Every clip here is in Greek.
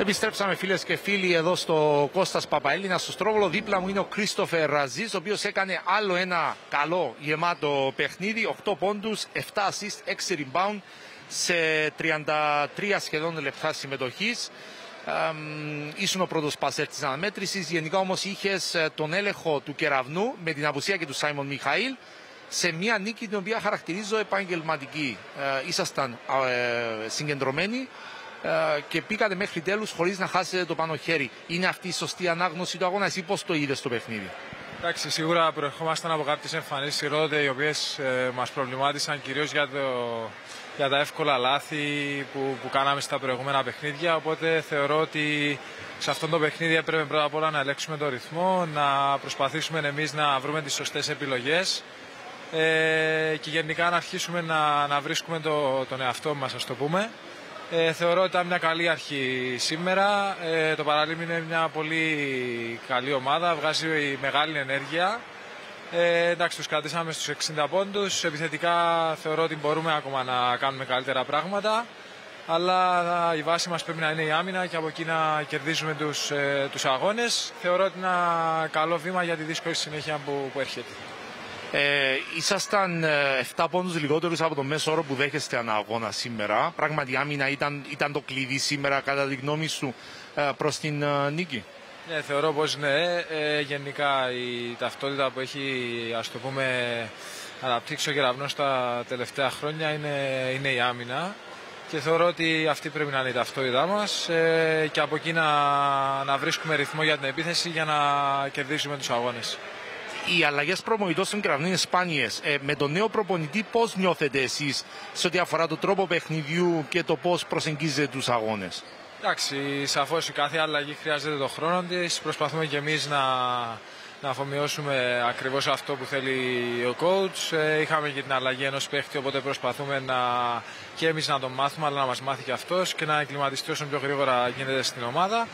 Επιστρέψαμε φίλες και φίλοι εδώ στο Κώστας Παπαέλληνα, στο Στρόβολο. Δίπλα μου είναι ο Κρίστοφερ Ραζής, ο οποίος έκανε άλλο ένα καλό γεμάτο παιχνίδι. 8 πόντους, 7 assist, 6 rebound σε 33 σχεδόν λεπτά συμμετοχής. Ήσουν ο πρώτος πασέρ της αναμέτρησης. Γενικά όμως είχες τον έλεγχο του Κεραυνού με την απουσία και του Σάιμον Μιχαήλ σε μια νίκη την οποία χαρακτηρίζω επαγγελματική. Ήσασταν συγκεντρωμένοι και πήγατε μέχρι τέλους χωρίς να χάσετε το πάνω χέρι. Είναι αυτή η σωστή ανάγνωση του αγώνα? Εσύ πώς το είδες στο παιχνίδι? Εντάξει, σίγουρα προερχόμασταν από κάποιες εμφανίσεις οι οποίες μας προβλημάτισαν κυρίως για τα εύκολα λάθη που κάναμε στα προηγούμενα παιχνίδια. Οπότε θεωρώ ότι σε αυτό το παιχνίδι έπρεπε πρώτα απ' όλα να ελέγξουμε τον ρυθμό, να προσπαθήσουμε εμείς να βρούμε τις σωστές επιλογές και γενικά να αρχίσουμε να βρίσκουμε τον εαυτό μας, ας το πούμε. Θεωρώ ότι ήταν μια καλή αρχή σήμερα. Το Παραλίμνιο είναι μια πολύ καλή ομάδα, βγάζει μεγάλη ενέργεια. Εντάξει, τους κρατήσαμε στους 60 πόντους. Επιθετικά θεωρώ ότι μπορούμε ακόμα να κάνουμε καλύτερα πράγματα. Αλλά η βάση μας πρέπει να είναι η άμυνα και από εκεί να κερδίζουμε τους αγώνες. Θεωρώ ότι είναι ένα καλό βήμα για τη δύσκολη συνέχεια που έρχεται. Ήσασταν 7 πόντους λιγότερους από το μέσο όρο που δέχεστε ανά αγώνα σήμερα. Πράγματι η άμυνα ήταν το κλειδί σήμερα κατά τη γνώμη σου προς την νίκη? Ναι, θεωρώ πως ναι. Γενικά η ταυτότητα που έχει, ας το πούμε, αναπτύξει ο Κεραυνός τα τελευταία χρόνια είναι η άμυνα και θεωρώ ότι αυτή πρέπει να είναι η ταυτότητά μας και από εκεί να βρίσκουμε ρυθμό για την επίθεση για να κερδίσουμε τους αγώνες. Οι αλλαγές προπονητών στον Κεραυνό είναι σπάνιες. Με τον νέο προπονητή πώς νιώθετε εσείς σε ό,τι αφορά τον τρόπο παιχνιδιού και το πώς προσεγγίζετε τους αγώνες? Εντάξει, σαφώς η κάθε αλλαγή χρειάζεται τον χρόνο της. Προσπαθούμε και εμείς να αφομοιώσουμε ακριβώς αυτό που θέλει ο coach. Είχαμε και την αλλαγή ενός παίχτη, οπότε προσπαθούμε και εμείς να τον μάθουμε, αλλά να μας μάθει και αυτός και να εγκληματιστεί όσο πιο γρήγορα γίνεται στην ομάδα.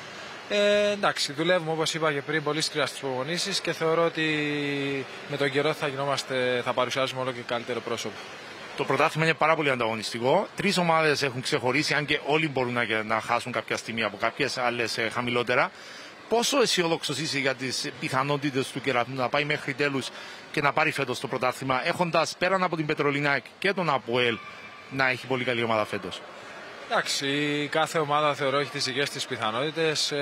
Εντάξει, δουλεύουμε όπως είπα και πριν πολύ σκληρά στις προπονήσεις και θεωρώ ότι με τον καιρό θα παρουσιάζουμε όλο και καλύτερο πρόσωπο. Το πρωτάθλημα είναι πάρα πολύ ανταγωνιστικό. 3 ομάδες έχουν ξεχωρίσει, αν και όλοι μπορούν να χάσουν κάποια στιγμή από κάποιες άλλες χαμηλότερα. Πόσο αισιόδοξος είσαι για τις πιθανότητες του Κεραυνού να πάει μέχρι τέλους και να πάρει φέτος το πρωτάθλημα, έχοντας πέραν από την Πετρολίνα και τον Αποέλ να έχει πολύ καλή ομάδα φέτος? Εντάξει, κάθε ομάδα θεωρώ έχει τις δικές της πιθανότητες.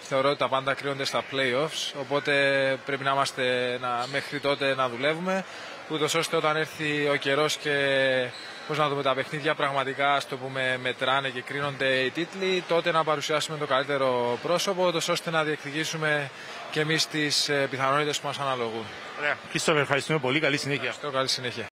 Θεωρώ ότι τα πάντα κρίνονται στα play-offs, οπότε πρέπει να είμαστε μέχρι τότε να δουλεύουμε, ούτως ώστε όταν έρθει ο καιρός και τα παιχνίδια πραγματικά, ας το πούμε, μετράνε και κρίνονται οι τίτλοι, τότε να παρουσιάσουμε το καλύτερο πρόσωπο, ούτως ώστε να διεκδικήσουμε και εμείς τις πιθανότητες που μας αναλογούν. Ωραία. Κρίστοφερ, ευχαριστούμε πολύ. Καλή συνέχεια. Ευχαριστώ, καλή συνέχεια.